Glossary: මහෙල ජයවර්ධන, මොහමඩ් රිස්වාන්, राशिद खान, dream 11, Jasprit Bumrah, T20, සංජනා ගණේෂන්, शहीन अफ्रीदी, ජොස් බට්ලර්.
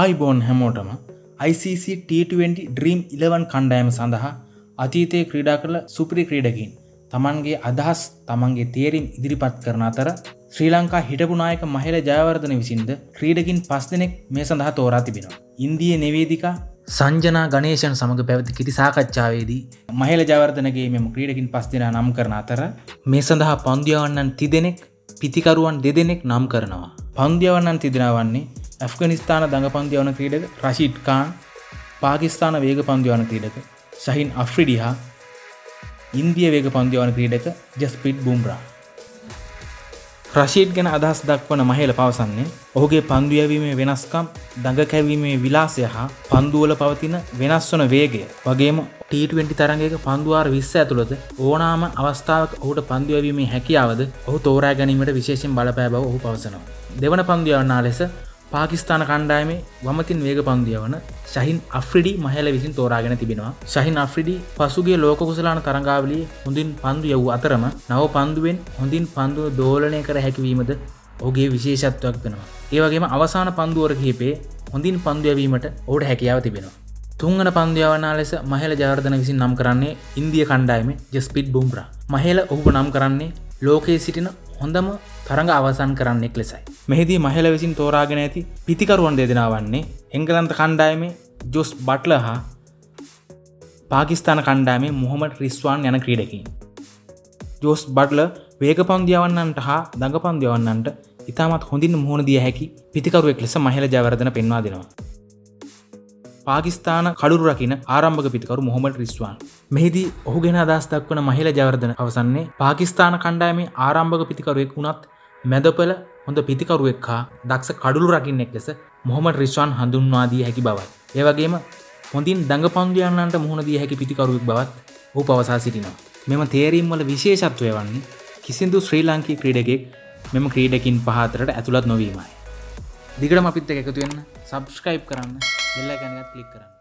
ආයිබෝන් හැමෝටම ICC T20 Dream 11 කණ්ඩායම සඳහා අතීතයේ ක්‍රීඩා කළ සුපිරි ක්‍රීඩකයින් තමන්ගේ අදහස් තමන්ගේ තීරීම් ඉදිරිපත් කරන අතර ශ්‍රී ලංකා හිටපු නායක මහෙල ජයවර්ධන විසින්ද ක්‍රීඩකින් 5 දෙනෙක් මේ සඳහා තෝරා තිබෙනවා. ඉන්දියේ නිවේදිකා සංජනා ගණේෂන් සමග පැවති කිරි සාකච්ඡාවේදී මහෙල ජයවර්ධනගේ මෙම ක්‍රීඩකින් 5 දෙනා නම් කරන අතර මේ සඳහා පන්දියවන්නන් 30 දෙනෙක් පිතිකරුවන් 2 දෙනෙක් නම් කරනවා. පන්දියවන්නන් 30 දෙනා වන්නේ अफगानिस्तान दंग पंद्यवन क्रीडक राशिद खान, पाकिस्तान वेग पंद्यवन क्रीडक शहीन अफ्रीदी, इंडिया वेग पंद्यवन क्रीडक जसप्रीत बुमराह. राशिद गण अदहस दक्वन महेला पावसन्ने ओहुगे पंद्यवीमे वेनस्कम दंग कैवीमे विलासय पंदुवल पवतिन वेनस्वना वेगय वगेम T20 තරගයක පන්දු 20 ඇතුළත ඕනෑම අවස්ථාවක ඔහුට පන්දු යැවීමේ හැකියාවද ඔහු තෝරා ගැනීමට විශේෂයෙන් බලපෑ බව ඔහු පවසනවා. දෙවන පන්දු යවන්නා ලෙස पाकिस्तान खंडायमे वमतिन वेग पंद्यवन शहीन अफ्रीदी महेला विसिन तोरागेन तिबेनवा. शहीन अफ्रीदी पसुगे लोककुशलान तरंगावलिये होंदिन पंदु यवु अतरम नव पंदुवेन होंदिन पंदु दोलनय कर හැකි වීමද ඔහුගේ විශේෂත්වයක් වෙනවා. ඒ වගේම අවසාන පන්දුවර කිහිපේ හොඳින් පන්දු යැවීමට ඔහුට හැකියාව තිබෙනවා. තුන්වන පන්දු යවන්නා ලෙස මහෙලා ජයවර්ධන විසින් නම් කරන්නේ ඉන්දියා කණ්ඩායමේ ජස්ප්‍රීත් බුම්රා. මහෙලා ඔහුව නම් කරන්නේ ලෝකයේ සිටින හොඳම තරඟ අවසන් කරන්නෙක් ලෙසයි. මෙහිදී මහෙලා විසින් තෝරාගෙන ඇති පිතිකරුවන් දෙදෙනා වන්නේ එංගලන්ත කණ්ඩායමේ ජොස් බට්ලර් හා පාකිස්තාන කණ්ඩායමේ මොහමඩ් රිස්වාන් යන ක්‍රීඩකයින්. ජොස් බට්ලර් වේගපන්දු යවන්නන්ට හා දඟපන්දු යවන්නන්ට ඉතාමත් හොඳින් මුහුණ දිය හැකි පිතිකරුවෙක් ලෙස මහෙලා ජයවර්ධන පෙන්වා දෙනවා. पाकिस्तान කඩුරු රකින්න ආරම්භක පිතිකරු මොහමඩ් රිස්වාන්. මෙහිදී ඔහු ගැන අදහස් දක්වන මහෙලා ජයවර්ධන අවසන්නේ පාකිස්තාන කණ්ඩායමේ ආරම්භක පිතිකරුවෙක් වුණත් මැදපළ හොඳ පිතිකරුවෙක් හා දක්ෂ කඩුරු රකින්නෙක් ලෙස මොහමඩ් රිස්වාන් හඳුන්වා දී හැකි බවත්, ඒ වගේම හොඳින් දඟපන්දු යන්නන්ට මුහුණ දී හැකි පිතිකරුවෙක් බවත් ඔහු පවසා සිටිනවා. මෙම තීරීම් වල විශේෂත්වය වන්නේ කිසිදු ශ්‍රී ලාංකික ක්‍රීඩකයෙක් මෙම ක්‍රීඩකින් 5 අතරට ඇතුළත් නොවීමයි. දිගටම අපිත් එක්ක එකතු වෙන්න, subscribe කරන්න, बेल आइकन का क्लिक करना.